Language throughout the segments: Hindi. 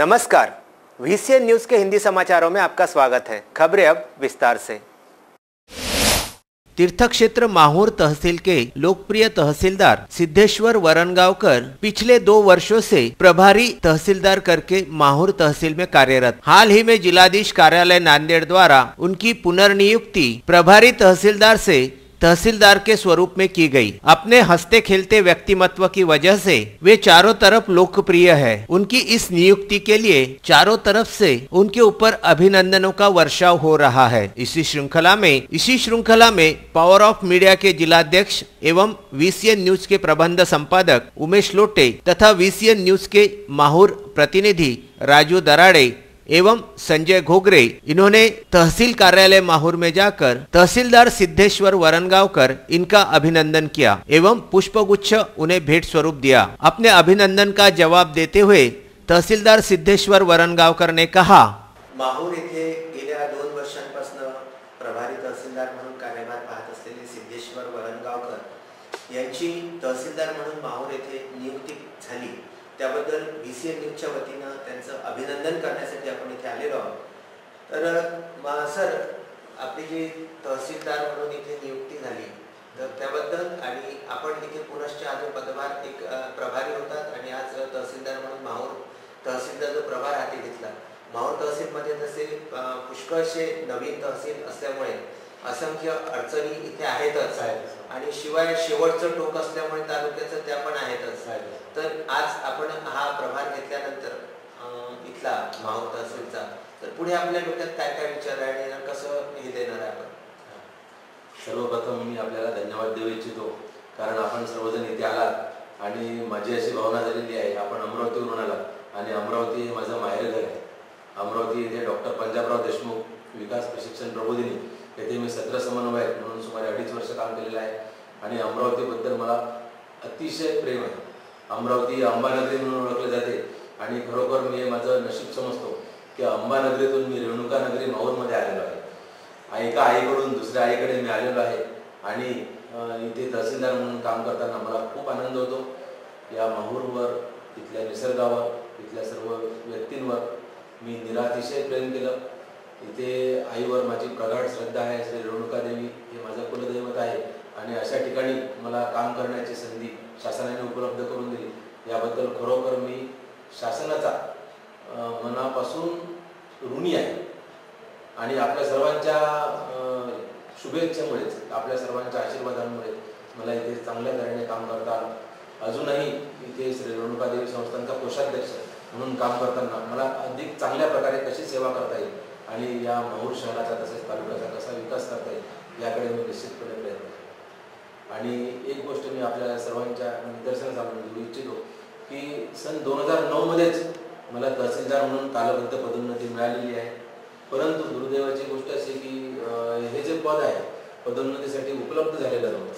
नमस्कार, वीसीएन न्यूज के हिंदी समाचारों में आपका स्वागत है। खबरें अब विस्तार से। तीर्थ क्षेत्र माहौर तहसील के लोकप्रिय तहसीलदार सिद्धेश्वर वरणगांवकर पिछले 2 वर्षों से प्रभारी तहसीलदार करके माहौर तहसील में कार्यरत। हाल ही में जिलाधीश कार्यालय नांदेड़ द्वारा उनकी पुनर्नियुक्ति प्रभारी तहसीलदार से तहसीलदार के स्वरूप में की गई। अपने हंसते खेलते व्यक्तिमत्व की वजह से वे चारों तरफ लोकप्रिय है। उनकी इस नियुक्ति के लिए चारों तरफ से उनके ऊपर अभिनंदनों का वर्षाव हो रहा है। इसी श्रृंखला में पावर ऑफ मीडिया के जिलाध्यक्ष एवं वीसीएन न्यूज के प्रबंध संपादक उमेश लोटे तथा वीसीएन न्यूज के माहौर प्रतिनिधि राजू दराड़े एवं संजय घोगरे, इन्होंने तहसील कार्यालय माहौर में जाकर तहसीलदार सिद्धेश्वर वरणगांवकर इनका अभिनंदन किया एवं पुष्पगुच्छ उन्हें भेंट स्वरूप दिया। अपने अभिनंदन का जवाब देते हुए तहसीलदार सिद्धेश्वर वरणगांवकर ने कहा, माहौर येथे गेल्या 2 वर्षांपासून प्रभारी तहसीलदार म्हणून कार्यभार पाहत असलेले सिद्धेश्वर वरणगांवकर यांची तहसीलदार म्हणून माहौर येथे नियुक्ती झाली। त्याबद्दल वीसीएन न्यूजच्या वतीनं त्यांचं अभिनंदन करण्यासाठी आपण इथे आलेलो आहोत। तर सर, आपली जी तहसीलदार म्हणून इथे नियुक्ती झाली तर त्याबद्दल, आणि आपण इथे पुनश्च आज पदभार एक प्रभारी होतात आणि आज तहसीलदार म्हणून माहूर तहसीलचा जो प्रभार हाती घेतला, माहूर तहसीलमध्ये तसे पुष्कळसे नवीन तहसील असल्यामुळे असंख्य अडचणी इथे आहेतच आणि शिवाय शेवटचं टोक असल्यामुळे तालुक्याचं त्या पण आहेतच। तर आज आपण हा प्रभार घेतल्यानंतर इथला माहूर तहसीलचा, तर पुढे आपल्या डोक्यात काय काय विचार आहे आणि कसं हे देणार आहे? सर्वप्रथम मी आपल्याला धन्यवाद देऊ इच्छितो, कारण आपण सर्वजण इथे आलात आणि माझी अशी भावना झालेली आहे, आपण अमरावतीवरून आलात आणि अमरावती हे माझं माहेरघर आहे। अमरावती येथे डॉक्टर पंजाबराव देशमुख विकास प्रशिक्षण प्रबोधिनी येथे मी 17 समन्वयक म्हणून सुमारे 2.5 वर्ष काम केलेलं आहे आणि अमरावतीबद्दल मला अतिशय प्रेम आहे। अमरावती अंबानगरी म्हणून ओळखले जाते आणि खरोखर मी माझं नशीब समजतो की अंबानगरीतून मी रेणुका नगरी माहूरमध्ये आलेलो आहे। एका आईकडून दुसऱ्या आईकडे मी आलेलो आहे आणि इथे तहसीलदार म्हणून काम करताना मला खूप आनंद होतो। या माहूरवर, तिथल्या निसर्गावर, तिथल्या सर्व व्यक्तींवर मी निरातिशय प्रेम केलं। इथे आईवर माझी प्रगाढ श्रद्धा आहे। श्री रेणुका देवी हे माझं कुलदैवत आहे आणि अशा ठिकाणी मला काम करण्याची संधी शासनाने उपलब्ध करून दिली, याबद्दल खरोखर मी शासनाचा मनापासून ऋणी आहे आणि आपल्या सर्वांच्या शुभेच्छांमुळेच, आपल्या सर्वांच्या आशीर्वादांमुळे मला इथे चांगल्या तऱ्हेने काम करता आलं। अजूनही इथे श्री रेणुका देवी संस्थांचा कोषाध्यक्ष म्हणून काम करताना मला अधिक चांगल्या प्रकारे कशी सेवा करता येईल आणि या माहूर शहराचा तसेच तालुक्याचा कसा विकास करता येईल याकडे मी निश्चितपणे प्रयत्न केला। आणि एक गोष्ट मी आपल्या सर्वांच्या निदर्शनास आणून देऊ इच्छितो की सन 2009मध्येच मला तहसीलदार म्हणून कालबद्ध पदोन्नती मिळालेली आहे, परंतु दुर्दैवाची गोष्ट अशी की हे जे पद आहे पदोन्नतीसाठी उपलब्ध झालेलं नव्हतं।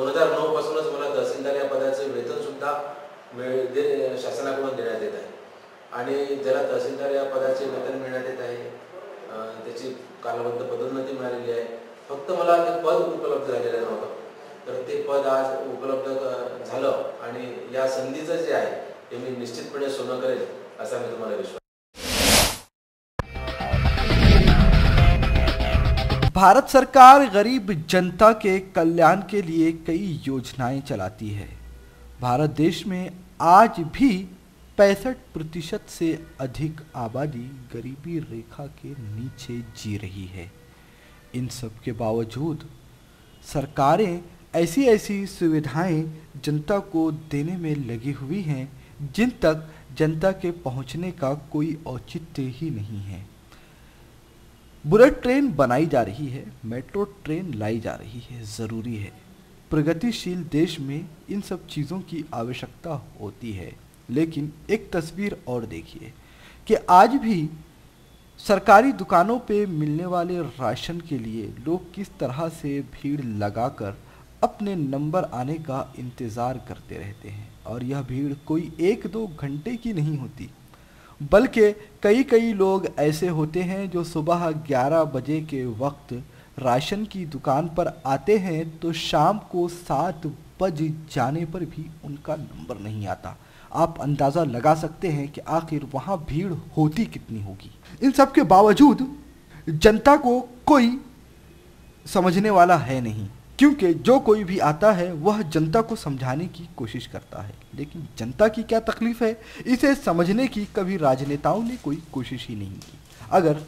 2009पासूनच मला तहसीलदार या पदाचे वेतनसुद्धा शासनाकडून देण्यात येत आहे आणि ज्याला तहसीलदार या पदाचे वेतन मिळण्यात येत आहे त्याची कालबद्ध पदोन्नती मिळालेली आहे, फक्त मला ते पद उपलब्ध झालेलं नव्हतं। तर ते पद आज उपलब्ध झालं आणि या संधीचं जे आहे ते मी निश्चितपणे सोनं करेल असा मी तुम्हाला विश्वास। भारत सरकार गरीब जनता के कल्याण के लिए कई योजनाएं चलाती है। भारत देश में आज भी 65% से अधिक आबादी गरीबी रेखा के नीचे जी रही है। इन सब के बावजूद सरकारें ऐसी ऐसी सुविधाएं जनता को देने में लगी हुई हैं जिन तक जनता के पहुंचने का कोई औचित्य ही नहीं है। बुलेट ट्रेन बनाई जा रही है, मेट्रो ट्रेन लाई जा रही है। ज़रूरी है, प्रगतिशील देश में इन सब चीज़ों की आवश्यकता होती है। लेकिन एक तस्वीर और देखिए कि आज भी सरकारी दुकानों पे मिलने वाले राशन के लिए लोग किस तरह से भीड़ लगाकर अपने नंबर आने का इंतज़ार करते रहते हैं और यह भीड़ कोई 1-2 घंटे की नहीं होती, बल्कि कई लोग ऐसे होते हैं जो सुबह 11 बजे के वक्त राशन की दुकान पर आते हैं तो शाम को 7 बज जाने पर भी उनका नंबर नहीं आता। आप अंदाज़ा लगा सकते हैं कि आखिर वहाँ भीड़ होती कितनी होगी। इन सब के बावजूद जनता को कोई समझने वाला है नहीं, क्योंकि जो कोई भी आता है वह जनता को समझाने की कोशिश करता है, लेकिन जनता की क्या तकलीफ़ है इसे समझने की कभी राजनेताओं ने कोई कोशिश ही नहीं की। अगर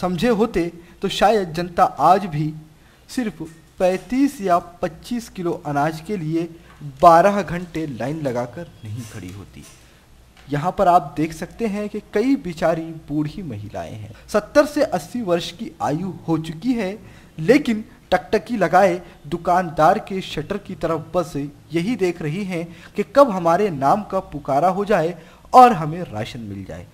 समझे होते तो शायद जनता आज भी सिर्फ 35 या 25 किलो अनाज के लिए 12 घंटे लाइन लगाकर नहीं खड़ी होती। यहाँ पर आप देख सकते हैं कि कई बेचारी बूढ़ी महिलाएं हैं, 70 से 80 वर्ष की आयु हो चुकी है, लेकिन टकटकी लगाए दुकानदार के शटर की तरफ बस यही देख रही हैं कि कब हमारे नाम का पुकारा हो जाए और हमें राशन मिल जाए।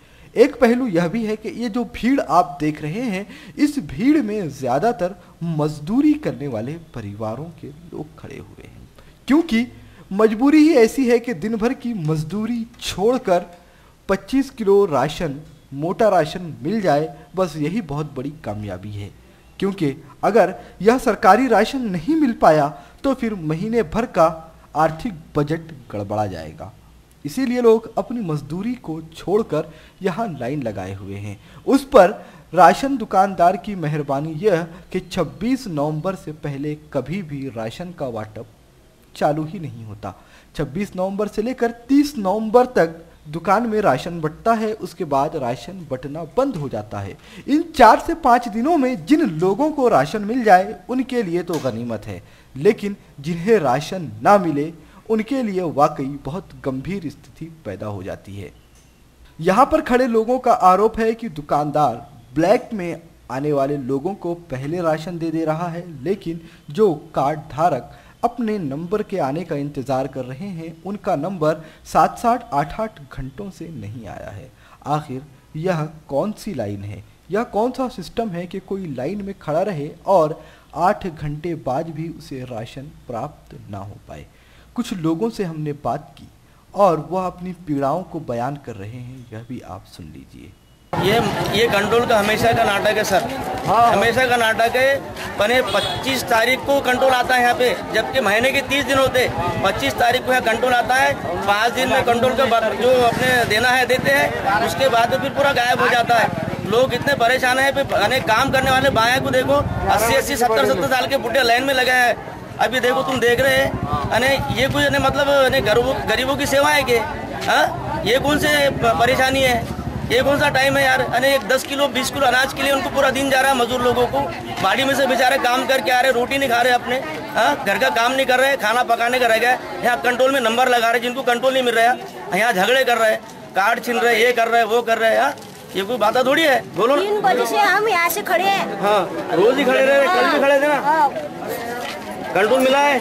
एक पहलू यह भी है कि ये जो भीड़ आप देख रहे हैं, इस भीड़ में ज़्यादातर मजदूरी करने वाले परिवारों के लोग खड़े हुए हैं, क्योंकि मजबूरी ही ऐसी है कि दिन भर की मजदूरी छोड़कर 25 किलो राशन, मोटा राशन मिल जाए, बस यही बहुत बड़ी कामयाबी है। क्योंकि अगर यह सरकारी राशन नहीं मिल पाया तो फिर महीने भर का आर्थिक बजट गड़बड़ा जाएगा। इसीलिए लोग अपनी मजदूरी को छोड़कर यहाँ लाइन लगाए हुए हैं। उस पर राशन दुकानदार की मेहरबानी यह कि 26 नवंबर से पहले कभी भी राशन का वाटअप चालू ही नहीं होता। 26 नवंबर से लेकर 30 नवंबर तक दुकान में राशन बंटता है, उसके बाद राशन बंटना बंद हो जाता है। इन 4 से 5 दिनों में जिन लोगों को राशन मिल जाए उनके लिए तो गनीमत है, लेकिन जिन्हें राशन ना मिले उनके लिए वाकई बहुत गंभीर स्थिति पैदा हो जाती है। यहाँ पर खड़े लोगों का आरोप है कि दुकानदार ब्लैक में आने वाले लोगों को पहले राशन दे रहा है, लेकिन जो कार्ड धारक अपने नंबर के आने का इंतज़ार कर रहे हैं उनका नंबर 7-8 घंटों से नहीं आया है। आखिर यह कौन सी लाइन है, यह कौन सा सिस्टम है कि कोई लाइन में खड़ा रहे और 8 घंटे बाद भी उसे राशन प्राप्त ना हो पाए। कुछ लोगों से हमने बात की और वह अपनी पीड़ाओं को बयान कर रहे हैं, यह भी आप सुन लीजिए। ये कंट्रोल का हमेशा का नाटक है सर, हाँ। हमेशा का नाटक है। पने 25 तारीख को कंट्रोल आता है यहाँ पे, जबकि महीने के 30 दिन होते। 25 तारीख को यहाँ कंट्रोल आता है, 5 दिन में कंट्रोल का जो अपने देना है देते हैं, उसके बाद फिर पूरा गायब हो जाता है। लोग इतने परेशान हैं, फिर काम करने वाले बाया को देखो, 80-80, 70-70 साल के बुढ़े लाइन में लगे हैं। अभी देखो तुम देख रहे हैं, अने ये कोई ने मतलब गरीबों की सेवा है कि हाँ, ये कौन से परेशानी है, ये कौन सा टाइम है यार। अने 10 किलो 20 किलो अनाज के लिए उनको पूरा दिन जा रहा है मजदूर लोगों को। बाड़ी में से बेचारे काम करके आ रहे, रोटी नहीं खा रहे अपने, हाँ, घर का काम नहीं कर रहे, खाना पकाने का रह गया। यहाँ कंट्रोल में नंबर लगा रहे जिनको कंट्रोल नहीं मिल रहा, यहाँ झगड़े कर रहे, कार्ड छीन रहे, ये कर रहे, वो कर रहे हैं। ये कोई बात थोड़ी है, बोलो। 3 बजे से हम यहाँ से खड़े हैं, हाँ, रोज ही खड़े रहे, कल भी खड़े थे ना। कंट्रोल मिला है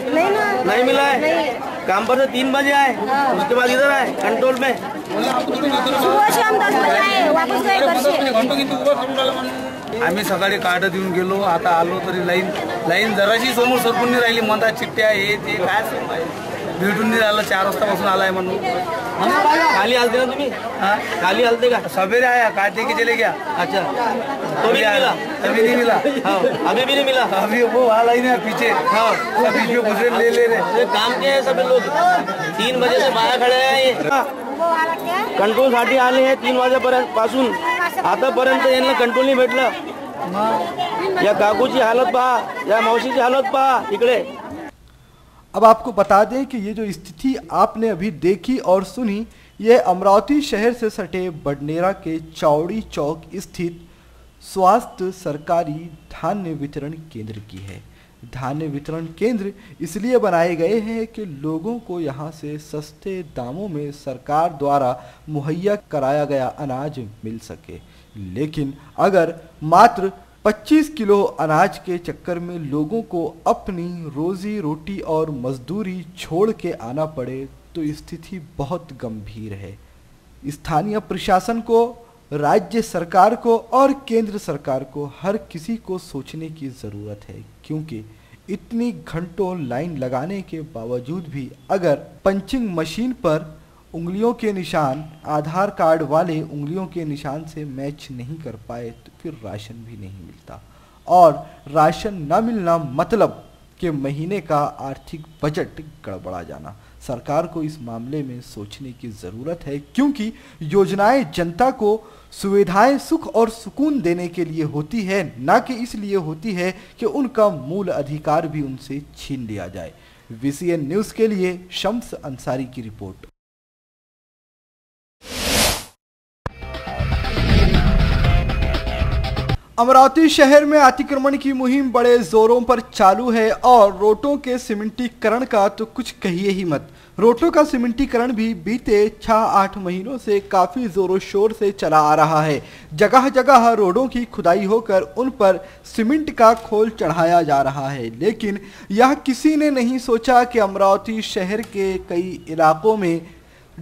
नहीं मिला है, काम पर से 3 बजे आए, उसके बाद इधर आए कंट्रोल में। सुबह शाम 10 बजे आए, वापस गए घर से। आम्ही सकाळी कार्ड देऊन गेलो, आता आलो तरी लाईन जराशी समोर सरकून नाही राहिली। मधात चिट्ट्या हे ते काय भेटून नाही राहिलं, 4 वाजतापासून आलाय म्हणून। खाली आलते ना तुम्ही, हा खाली आलते का? सवेरे आया, काय ते की चले गया। अच्छा, तो भी मिला, अभी नहीं मिला, हाँ अभी भी नहीं मिला। अभी वो वाला ही ना पीछे, हाँ पीछे गुजरे ले रहे काम के हैं सभी लोग। 3 बजे से बाहर खड़े हैं, कंट्रोल साठी आले हैं 3 वाजेपर्यंत पासून, आतापर्यंत यांना कंट्रोल नाही भेटला। या काकूची हालत पहा, या मावशीची हालत पहा इकडे। अब आपको बता दें कि ये जो स्थिति आपने अभी देखी और सुनी, यह अमरावती शहर से सटे बडनेरा के चौड़ी चौक स्थित स्वास्थ्य सरकारी धान्य वितरण केंद्र की है। धान्य वितरण केंद्र इसलिए बनाए गए हैं कि लोगों को यहाँ से सस्ते दामों में सरकार द्वारा मुहैया कराया गया अनाज मिल सके, लेकिन अगर मात्र 25 किलो अनाज के चक्कर में लोगों को अपनी रोजी रोटी और मजदूरी छोड़ के आना पड़े तो स्थिति बहुत गंभीर है। स्थानीय प्रशासन को, राज्य सरकार को और केंद्र सरकार को, हर किसी को सोचने की ज़रूरत है, क्योंकि इतनी घंटों लाइन लगाने के बावजूद भी अगर पंचिंग मशीन पर उंगलियों के निशान आधार कार्ड वाले उंगलियों के निशान से मैच नहीं कर पाए तो फिर राशन भी नहीं मिलता। और राशन न मिलना मतलब के महीने का आर्थिक बजट गड़बड़ा जाना। सरकार को इस मामले में सोचने की जरूरत है, क्योंकि योजनाएं जनता को सुविधाएं, सुख और सुकून देने के लिए होती है, ना कि इसलिए होती है कि उनका मूल अधिकार भी उनसे छीन लिया जाए। वीसीएन न्यूज के लिए शम्स अंसारी की रिपोर्ट। अमरावती शहर में अतिक्रमण की मुहिम बड़े जोरों पर चालू है और रोडों के सीमेंटीकरण का तो कुछ कहिए ही मत। रोडों का सीमेंटीकरण भी बीते 6-8 महीनों से काफी जोरों शोर से चला आ रहा है। जगह जगह रोडों की खुदाई होकर उन पर सीमेंट का खोल चढ़ाया जा रहा है, लेकिन यह किसी ने नहीं सोचा कि अमरावती शहर के कई इलाकों में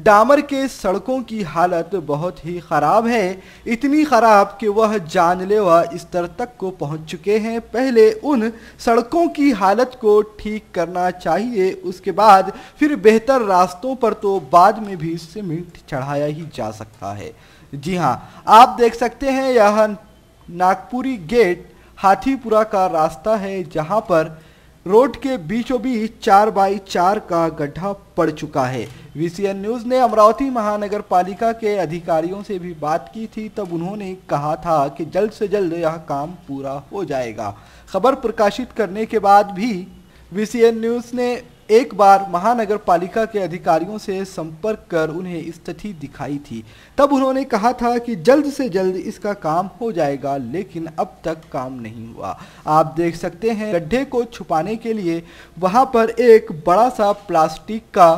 डामर के सड़कों की हालत बहुत ही ख़राब है। इतनी ख़राब कि वह जानलेवा स्तर तक को पहुंच चुके हैं। पहले उन सड़कों की हालत को ठीक करना चाहिए, उसके बाद फिर बेहतर रास्तों पर तो बाद में भी सीमेंट चढ़ाया ही जा सकता है। जी हां, आप देख सकते हैं यह नागपुरी गेट हाथीपुरा का रास्ता है, जहां पर रोड के बीचों बीच 4x4 का गड्ढा पड़ चुका है। वीसीएन न्यूज़ ने अमरावती महानगर पालिका के अधिकारियों से भी बात की थी, तब उन्होंने कहा था कि जल्द से जल्द यह काम पूरा हो जाएगा। खबर प्रकाशित करने के बाद भी वीसीएन न्यूज़ ने एक बार महानगर पालिका के अधिकारियों से संपर्क कर उन्हें स्थिति दिखाई थी, तब उन्होंने कहा था कि जल्द से जल्द इसका काम हो जाएगा, लेकिन अब तक काम नहीं हुआ। आप देख सकते हैं गड्ढे को छुपाने के लिए वहां पर एक बड़ा सा प्लास्टिक का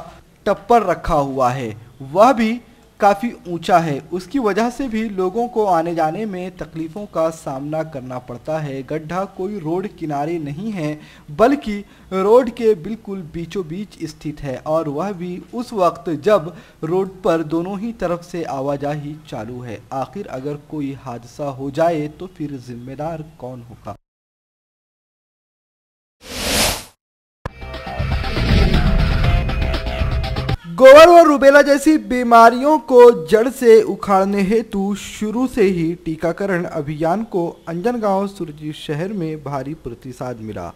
टप्पर रखा हुआ है, वह भी काफ़ी ऊंचा है। उसकी वजह से भी लोगों को आने जाने में तकलीफ़ों का सामना करना पड़ता है। गड्ढा कोई रोड किनारे नहीं है, बल्कि रोड के बिल्कुल बीचों बीच स्थित है, और वह भी उस वक्त जब रोड पर दोनों ही तरफ से आवाजाही चालू है। आखिर अगर कोई हादसा हो जाए तो फिर जिम्मेदार कौन होगा? गोवर और रूबेला जैसी बीमारियों को जड़ से उखाड़ने हेतु शुरू से ही टीकाकरण अभियान को अंजनगांव सुरजी शहर में भारी प्रतिसाद मिला।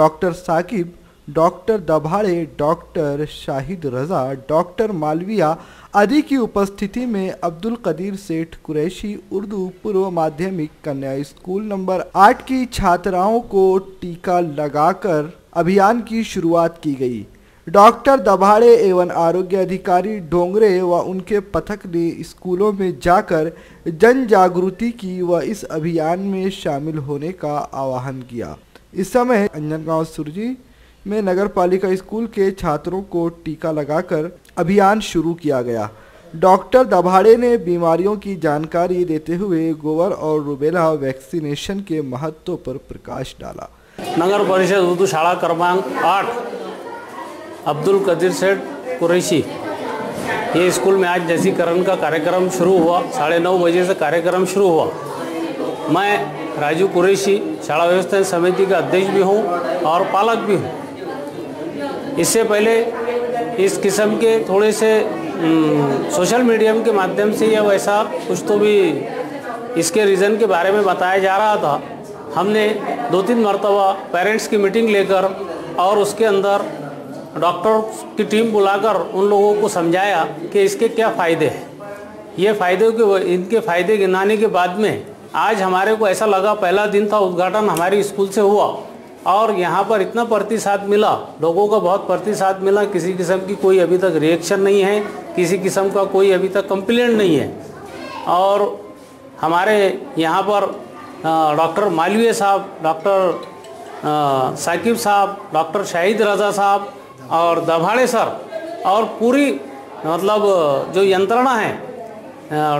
Doctor Saqib, doctor Dabhale, doctor Shahid Raza, doctor Malviya आदि की उपस्थिति में अब्दुल कदीर सेठ कुरैशी उर्दू पूर्व माध्यमिक कन्या स्कूल नंबर 8 की छात्राओं को टीका लगाकर अभियान की शुरुआत की गई। डॉक्टर दभाळे एवं आरोग्य अधिकारी डोंगरे व उनके पथक ने स्कूलों में जाकर जन जागृति की व इस अभियान में शामिल होने का आह्वान किया। इस समय अंजनगांव सुरजी में नगर पालिका स्कूल के छात्रों को टीका लगाकर अभियान शुरू किया गया। डॉक्टर दभाळे ने बीमारियों की जानकारी देते हुए गोवर और रूबेला वैक्सीनेशन के महत्व पर प्रकाश डाला। नगर परिषद उर्दू शाला क्रमांक 8 अब्दुल कदीर सेठ कुरैशी ये स्कूल में आज जैसीकरण का कार्यक्रम शुरू हुआ। 9:30 बजे से कार्यक्रम शुरू हुआ। मैं राजू कुरैशी शाला व्यवस्था समिति का अध्यक्ष भी हूँ और पालक भी हूँ। इससे पहले इस किस्म के थोड़े से सोशल मीडियम के माध्यम से या वैसा कुछ तो भी इसके रीज़न के बारे में बताया जा रहा था। हमने 2-3 मरतबा पेरेंट्स की मीटिंग लेकर और उसके अंदर डॉक्टर की टीम बुलाकर उन लोगों को समझाया कि इसके क्या फ़ायदे हैं। ये फ़ायदे के इनके फ़ायदे गिनाने के बाद में आज हमारे को ऐसा लगा, पहला दिन था, उद्घाटन हमारे स्कूल से हुआ और यहाँ पर इतना प्रतिसाद मिला, लोगों का बहुत प्रतिसाद मिला। किसी किस्म की कोई अभी तक रिएक्शन नहीं है, किसी किस्म का कोई अभी तक कंप्लेंट नहीं है। और हमारे यहाँ पर डॉक्टर मालविया साहब, डॉक्टर साकिब साहब, डॉक्टर शाहिद रजा साहब और दभाळे सर और पूरी मतलब जो यंत्रणा है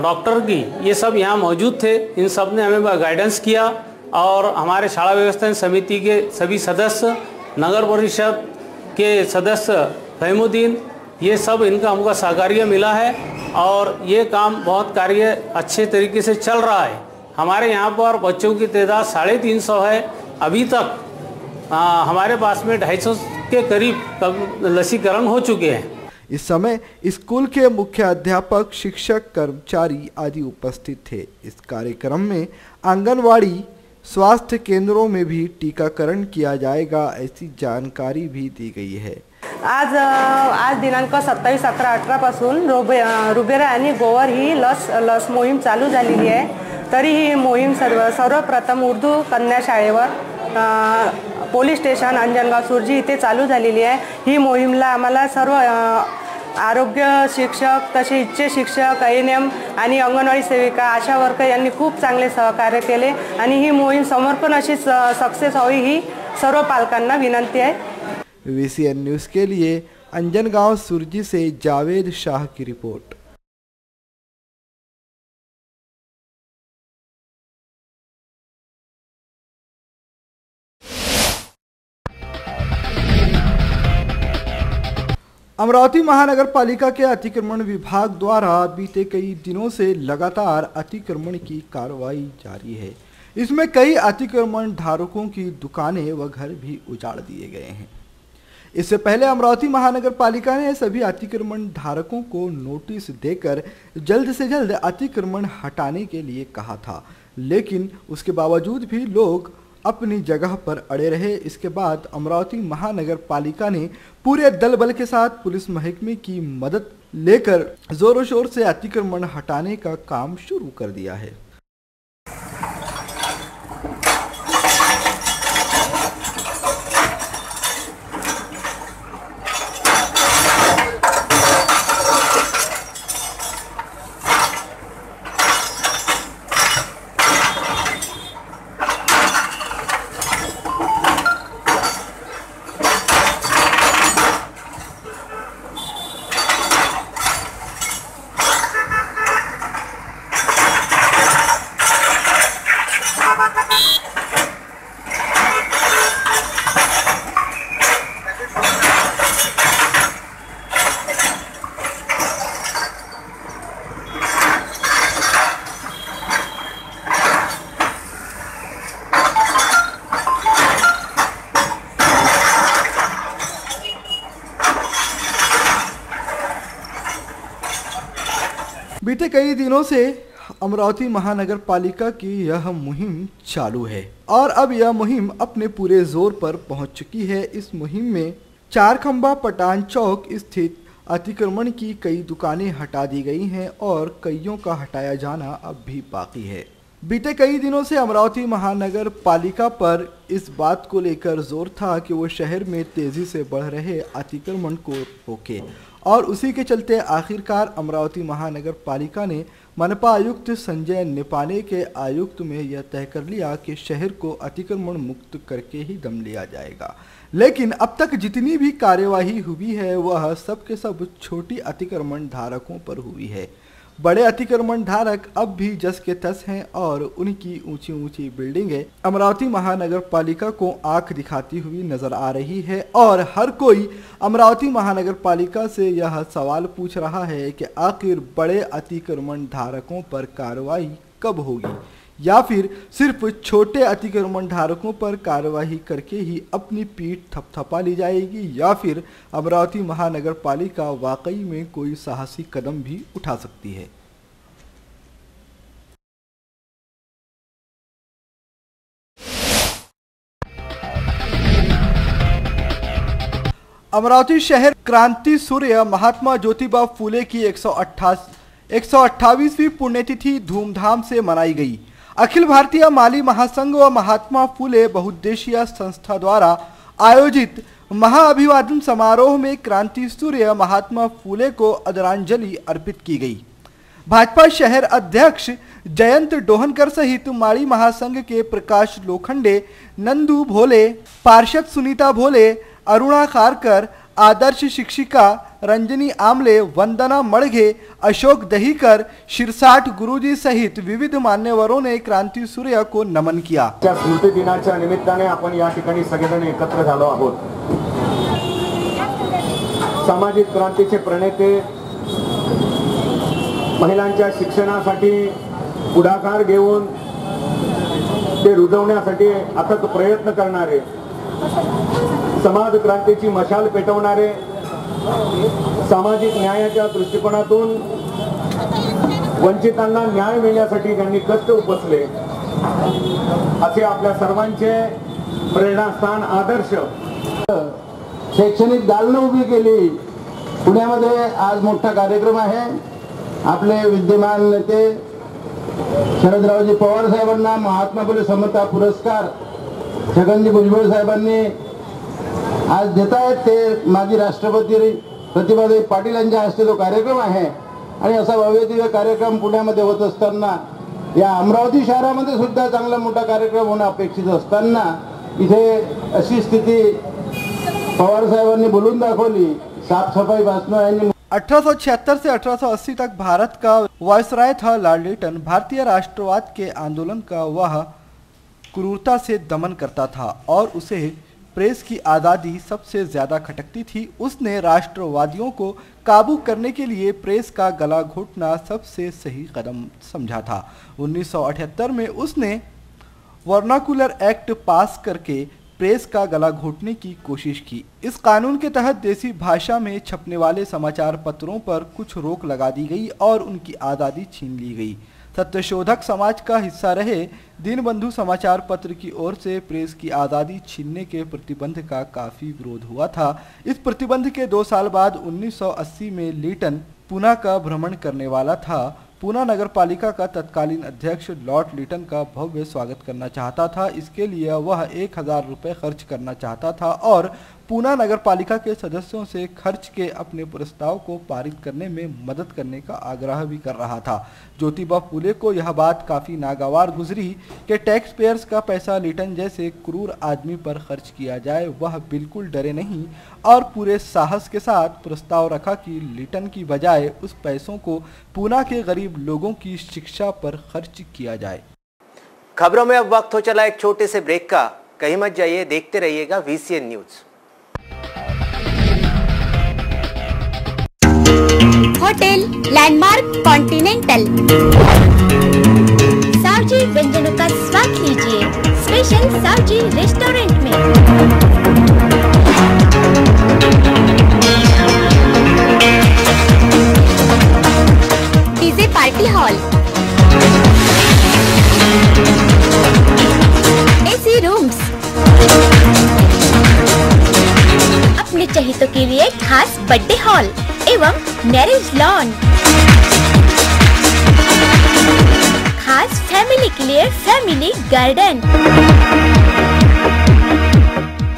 डॉक्टर की, ये सब यहाँ मौजूद थे। इन सब ने हमें गाइडेंस किया और हमारे शाला व्यवस्था समिति के सभी सदस्य, नगर परिषद के सदस्य फहमुद्दीन, ये सब इनका हमको सहकार्य मिला है और ये काम बहुत कार्य अच्छे तरीके से चल रहा है। हमारे यहाँ पर बच्चों की तादाद 350 है। अभी तक हमारे पास में 250 के करीब लसीकरण हो चुके हैं। इस समय स्कूल के मुख्य अध्यापक, शिक्षक, कर्मचारी आदि उपस्थित थे। इस कार्यक्रम में आंगनवाड़ी स्वास्थ्य केंद्रों में भी टीकाकरण किया जाएगा, ऐसी जानकारी भी दी गई है। आज दिनांक 27-18 पासून रुबेरा आणि गोवर ही लस मोहीम चालू झालेली आहे। तरी ही मोहीम सर्वप्रथम उर्दू कन्या शाळेवर पोलीस स्टेशन अंजनगाव सुरजी इथे चालू झालेली आहे। ही मोहीमला आम्हाला सर्व आरोग्य शिक्षक तसे इच्छे शिक्षक ANM आणि अंगणवाडी सेविका आशा वर्कर यांनी खूप चांगले सहकार्य केले आणि ही मोहीम समर्पण अशी सक्सेस होई ही सर्व पालकांना विनंती आहे। VCN न्यूज के लिए अंजनगांव सुरजी से जावेद शाह की रिपोर्ट। अमरावती महानगर पालिका के अतिक्रमण विभाग द्वारा बीते कई दिनों से लगातार अतिक्रमण की कार्रवाई जारी है। इसमें कई अतिक्रमण धारकों की दुकानें व घर भी उजाड़ दिए गए हैं। इससे पहले अमरावती महानगर पालिका ने सभी अतिक्रमण धारकों को नोटिस देकर जल्द से जल्द अतिक्रमण हटाने के लिए कहा था, लेकिन उसके बावजूद भी लोग अपनी जगह पर अड़े रहे। इसके बाद अमरावती महानगर पालिका ने पूरे दल बल के साथ पुलिस महकमे की मदद लेकर जोरों शोर से अतिक्रमण हटाने का काम शुरू कर दिया है। बीते कई दिनों से अमरावती महानगर पालिका की यह मुहिम चालू है और अब यह मुहिम अपने पूरे जोर पर पहुंच चुकी है। इस मुहिम में 4 खंबा पटान चौक स्थित अतिक्रमण की कई दुकानें हटा दी गई हैं और कईयों का हटाया जाना अब भी बाकी है। बीते कई दिनों से अमरावती महानगर पालिका पर इस बात को लेकर जोर था कि वो शहर में तेजी से बढ़ रहे अतिक्रमण को रोके और उसी के चलते आखिरकार अमरावती महानगर पालिका ने मनपा आयुक्त संजय नेपाने के आयुक्त में यह तय कर लिया कि शहर को अतिक्रमण मुक्त करके ही दम लिया जाएगा। लेकिन अब तक जितनी भी कार्यवाही हुई है वह सब के सब छोटी अतिक्रमण धारकों पर हुई है। बड़े अतिक्रमण धारक अब भी जस के तस हैं और उनकी ऊंची ऊंची बिल्डिंगें अमरावती महानगर पालिका को आंख दिखाती हुई नजर आ रही है और हर कोई अमरावती महानगर पालिका से यह सवाल पूछ रहा है कि आखिर बड़े अतिक्रमण धारकों पर कार्रवाई कब होगी या फिर सिर्फ छोटे अतिक्रमण धारकों पर कार्रवाई करके ही अपनी पीठ थपथपा ली जाएगी या फिर अमरावती महानगर पालिका वाकई में कोई साहसी कदम भी उठा सकती है। अमरावती शहर क्रांति सूर्य महात्मा ज्योतिबा फुले की 128वीं पुण्यतिथि धूमधाम से मनाई गई। अखिल भारतीय माली महासंघ व महात्मा फुले बहुउद्देशीय संस्था द्वारा आयोजित महाअभिवादन समारोह में क्रांति सूर्य महात्मा फुले को आदरांजलि अर्पित की गई। भाजपा शहर अध्यक्ष जयंत डोहनकर सहित माली महासंघ के प्रकाश लोखंडे, नंदू भोले, पार्षद सुनीता भोले, अरुणा खारकर, आदर्श शिक्षिका रंजनी आमले, वंदना मळघे, अशोक दहीकर, शिरसाठ गुरुजी सहित विविध मान्यवरों ने क्रांति सूर्य को नमन किया। स्मृति दिनाच्या निमित्ताने आपण या ठिकाणी सगळेजण एकत्र झालो आहोत। सामाजिक क्रांतीचे प्रणेते, महिलांच्या शिक्षणासाठी पुढाकार घेऊन ते रुजवण्यासाठी अथक प्रयत्न करणारे, समाज क्रांतीची मशाल पेटवणारे, सामाजिक न्यायाच्या दृष्टिकोनातून वंचितांना न्याय मिळण्यासाठी ज्यांनी कष्ट उपसले असे आपल्या सर्वांचे प्रेरणास्थान आदर्श शैक्षणिक दालन उभी केली। पुण्यामध्ये आज मोठा कार्यक्रम आहे। आपले विद्यमान नेते शरद रावजी पवार साहेबांना महात्मा फुले समता पुरस्कार छगनजी भुजबळ साहेबांनी आज देता है। ते माजी राष्ट्रपति प्रतिभाताई पाटील यांच्या हस्ते तो कार्यक्रम आहे आणि असा भव्य दिव्य कार्यक्रम पुण्यामध्ये होत असताना या अमरावती शहरामध्ये सुद्धा चांगला मोठा कार्यक्रम होणं अपेक्षित असताना इथे अशी स्थिती पवार साहेबांनी बोलून दाखवली। साफसफाई भाषणों यांनी 1876 से 1880 तक भारत का वायसराय था लॉर्ड लिटन। भारतीय राष्ट्रवाद के आंदोलन का वह क्रूरता से दमन करता था और उसे प्रेस की आज़ादी सबसे ज़्यादा खटकती थी। उसने राष्ट्रवादियों को काबू करने के लिए प्रेस का गला घोटना सबसे सही कदम समझा था। 1978 में उसने वर्नाकुलर एक्ट पास करके प्रेस का गला घोटने की कोशिश की। इस कानून के तहत देसी भाषा में छपने वाले समाचार पत्रों पर कुछ रोक लगा दी गई और उनकी आज़ादी छीन ली गई। सत्यशोधक समाज का हिस्सा रहे दीनबंधु समाचार पत्र की ओर से प्रेस की आज़ादी छीनने के प्रतिबंध का काफ़ी विरोध हुआ था। इस प्रतिबंध के 2 साल बाद 1980 में लिटन पुणे का भ्रमण करने वाला था। पुणे नगर पालिका का तत्कालीन अध्यक्ष लॉर्ड लिटन का भव्य स्वागत करना चाहता था। इसके लिए वह 1000 रुपये खर्च करना चाहता था और पुणे नगर पालिका के सदस्यों से खर्च के अपने प्रस्ताव को पारित करने में मदद करने का आग्रह भी कर रहा था। ज्योतिबा फुले को यह बात काफ़ी नागवार गुजरी कि टैक्स पेयर्स का पैसा लिटन जैसे क्रूर आदमी पर खर्च किया जाए। वह बिल्कुल डरे नहीं और पूरे साहस के साथ प्रस्ताव रखा कि लिटन की बजाय उस पैसों को पुणे के गरीब लोगों की शिक्षा पर खर्च किया जाए। खबरों में अब वक्त हो चला एक छोटे से ब्रेक का। कहीं मत जाइए, देखते रहिएगा VCN news. Hotel landmark continental Saoji व्यंजनों का स्वाद लीजिए। स्पेशल सावजी रेस्टोरेंट में DJ party hall, AC rooms, अपने चहितों के लिए खास बर्थडे हॉल एवं मैरिज लॉन, खास फैमिली के लिए family garden.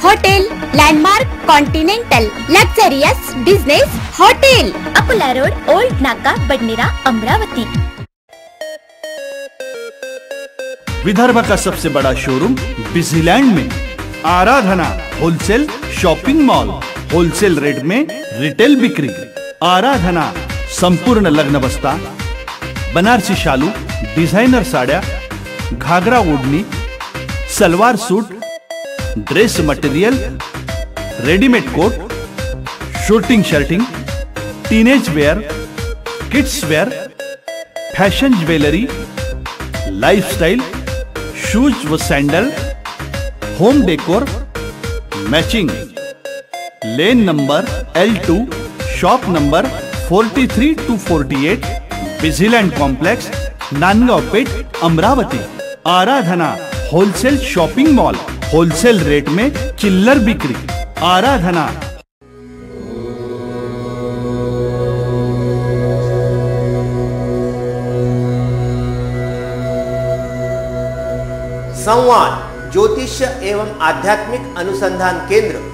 Hotel landmark continental luxurious business hotel, Akola road, old नाका, बडनेरा, अमरावती। विदर्भ का सबसे बड़ा शोरूम बिजलेंड में Aradhana wholesale shopping mall, wholesale rate में रिटेल बिक्री। आराधना संपूर्ण लग्न बस्ता, बनारसी शालू, डिझायनर साड्या, ghagra odhni, salwar suit, dress material, readymade coat, suiting shirting, teenage wear, kids wear, fashion jewellery, lifestyle, shoes व sandal, home decor, matching. Lane number L2, shop number 43 to 48, Bijland complex, Nandgaon Peth, Amravati. Aradhana wholesale shopping mall, wholesale rate में चिल्लर बिक्री। आराधना। संवाद ज्योतिष एवं आध्यात्मिक अनुसंधान केंद्र।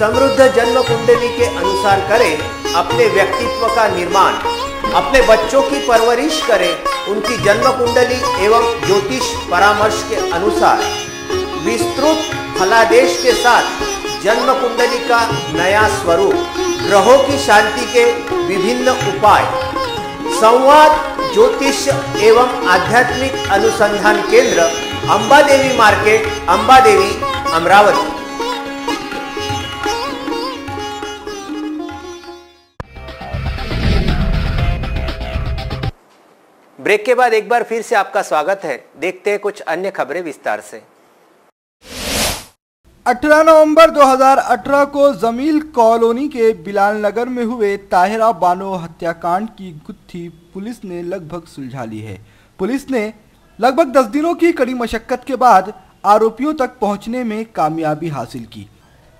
समृद्ध जन्म कुंडली के अनुसार करें अपने व्यक्तित्व का निर्माण। अपने बच्चों की परवरिश करें उनकी जन्म कुंडली एवं ज्योतिष परामर्श के अनुसार। विस्तृत फलादेश के साथ जन्म कुंडली का नया स्वरूप, ग्रहों की शांति के विभिन्न उपाय। संवाद ज्योतिष एवं आध्यात्मिक अनुसंधान केंद्र, अंबादेवी मार्केट, अंबादेवी, अमरावती। ब्रेक के बाद एक बार फिर से आपका स्वागत है। देखते हैं कुछ अन्य खबरें विस्तार से। 18 नवंबर 2018 को जमील कॉलोनी के बिलाल नगर में हुए ताहिरा बानो हत्याकांड की गुत्थी पुलिस ने लगभग सुलझा ली है। पुलिस ने लगभग 10 दिनों की कड़ी मशक्कत के बाद आरोपियों तक पहुंचने में कामयाबी हासिल की।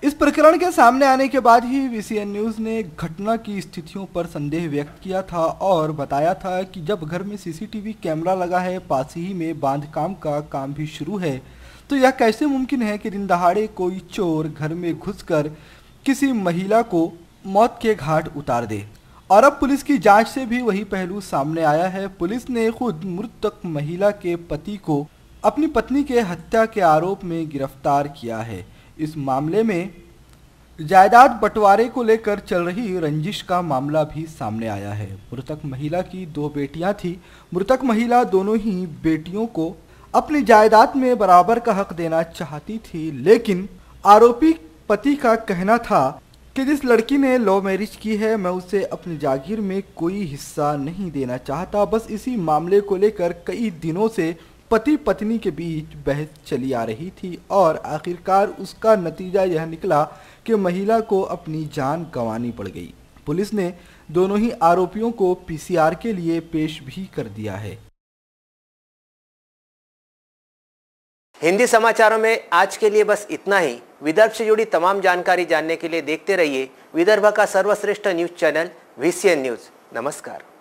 इस प्रकरण के सामने आने के बाद ही वीसीएन न्यूज ने घटना की स्थितियों पर संदेह व्यक्त किया था और बताया था कि जब घर में सीसीटीवी कैमरा लगा है, पास ही में बांधकाम का काम भी शुरू है, तो यह कैसे मुमकिन है कि दिन दहाड़े कोई चोर घर में घुसकर किसी महिला को मौत के घाट उतार दे। और अब पुलिस की जांच से भी वही पहलू सामने आया है। पुलिस ने खुद मृतक महिला के पति को अपनी पत्नी के हत्या के आरोप में गिरफ्तार किया है। इस मामले में जायदाद बंटवारे को लेकर चल रही रंजिश का मामला भी सामने आया है। मृतक महिला की 2 बेटियां थीं। मृतक महिला दोनों ही बेटियों को अपनी जायदाद में बराबर का हक देना चाहती थी, लेकिन आरोपी पति का कहना था कि जिस लड़की ने लव मैरिज की है, मैं उसे अपनी जागीर में कोई हिस्सा नहीं देना चाहता। बस इसी मामले को लेकर कई दिनों से पति पत्नी के बीच बहस चली आ रही थी और आखिरकार उसका नतीजा यह निकला कि महिला को अपनी जान गंवानी पड़ गई। पुलिस ने दोनों ही आरोपियों को पीसीआर के लिए पेश भी कर दिया है। हिंदी समाचारों में आज के लिए बस इतना ही। विदर्भ से जुड़ी तमाम जानकारी जानने के लिए देखते रहिए विदर्भ का सर्वश्रेष्ठ न्यूज चैनल वीसीएन न्यूज। नमस्कार।